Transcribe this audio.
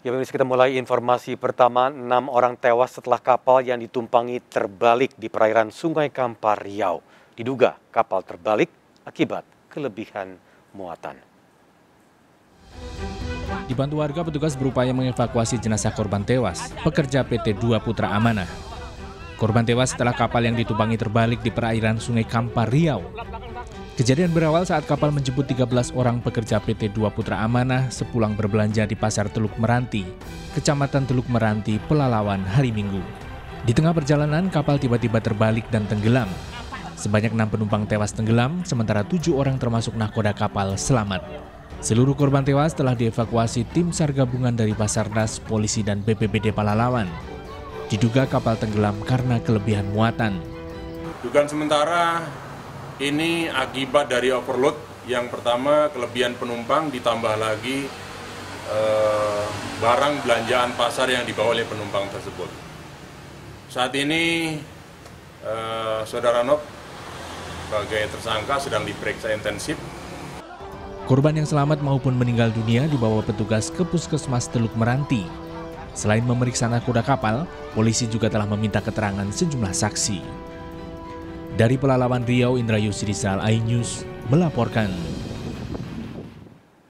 Ya, pemirsa, kita mulai informasi pertama. 6 orang tewas setelah kapal yang ditumpangi terbalik di perairan Sungai Kampar, Riau. Diduga kapal terbalik akibat kelebihan muatan. Dibantu warga, petugas berupaya mengevakuasi jenazah korban tewas, pekerja PT 2 Putra Amanah. Korban tewas setelah kapal yang ditumpangi terbalik di perairan Sungai Kampar, Riau. Kejadian berawal saat kapal menjemput 13 orang pekerja PT 2 Putra Amanah sepulang berbelanja di Pasar Teluk Meranti, Kecamatan Teluk Meranti, Pelalawan, hari Minggu. Di tengah perjalanan, kapal tiba-tiba terbalik dan tenggelam. Sebanyak 6 penumpang tewas tenggelam, sementara 7 orang termasuk nahkoda kapal selamat. Seluruh korban tewas telah dievakuasi tim SAR gabungan dari Basarnas, Polisi, dan BPBD Pelalawan. Diduga kapal tenggelam karena kelebihan muatan. Dugaan sementara, ini akibat dari overload. Yang pertama, kelebihan penumpang ditambah lagi barang belanjaan pasar yang dibawa oleh penumpang tersebut. Saat ini Saudara Nob sebagai tersangka sedang diperiksa intensif. Korban yang selamat maupun meninggal dunia dibawa petugas ke Puskesmas Teluk Meranti. Selain memeriksa nahkoda kapal, polisi juga telah meminta keterangan sejumlah saksi. Dari Pelalawan, Riau, Indra Yusri Sali, iNews melaporkan.